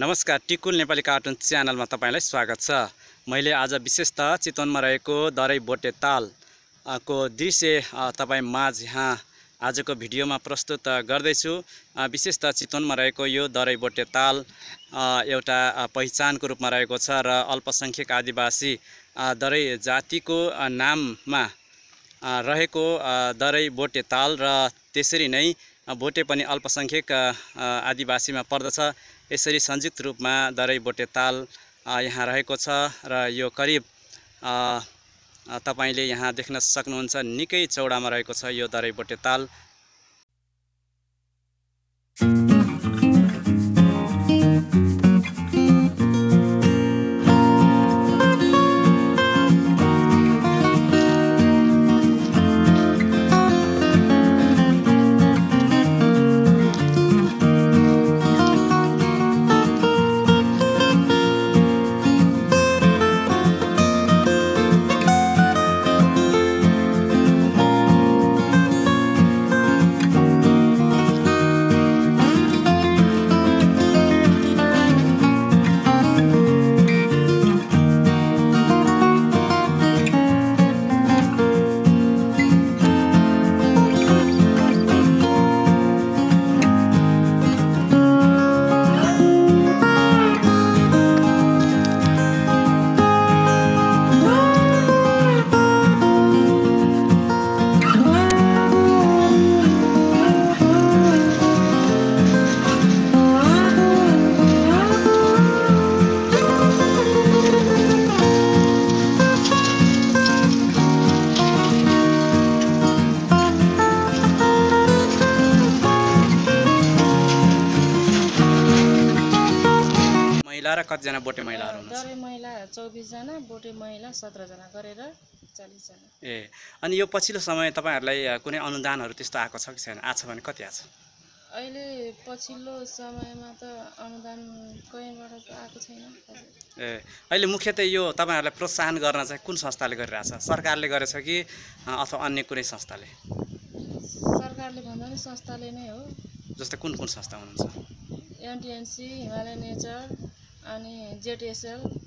नमस्कार, टिकुल नेपाली कार्टुन च्यानलमा तपाईलाई स्वागत छ। मैले आज विशेषता चितवनमा रहेको दराई बोटे ताल को दृश्य तपाई माझ यहाँ आजको भिडियोमा प्रस्तुत गर्दैछु। विशेषता चितवनमा रहेको यो दराई बोटे ताल एउटा पहिचानको रूपमा रहेको छ र अल्पसंख्यक आदिवासी दराई जातिको नाममा रहेको दराई बोटे ताल र त्यसरी नै बोटे पनि अल्पसंख्यक आदिवासीमा पर्दछ। यसरी संयुक्त रूपमा दराई बोटे ताल यहाँ रहेको छ र यो करिब तपाईले यहाँ देख्न सक्नुहुन्छ, निकै चौडामा रहेको छ यो दराई बोटे ताल। कतिजना बोटे महिला? दराई महिला 24 जना, बोटे महिला 17 जना गरेर 40 जना। ए, अनि यो पछिल्लो समय तपाईहरुलाई कुनै अनुदानहरु त्यस्तो आएको छ कि छैन? आछ भने कति आछ? अहिले पछिल्लो समयमा त अनुदान कहीबाट त आएको छैन। ए, अहिले मुख्यतया यो तपाईहरुलाई प्रोत्साहन गर्न चाहिँ कुन संस्थाले गरिरहेछ? सरकारले गरेछ कि अथवा अन्य कुनै संस्थाले? सरकारले भन्दा पनि संस्थाले नै हो। जस्तै कुन कुन संस्था हुनुहुन्छ? एमटीएनसी, हिमालय नेचर अनि जेटीएसएल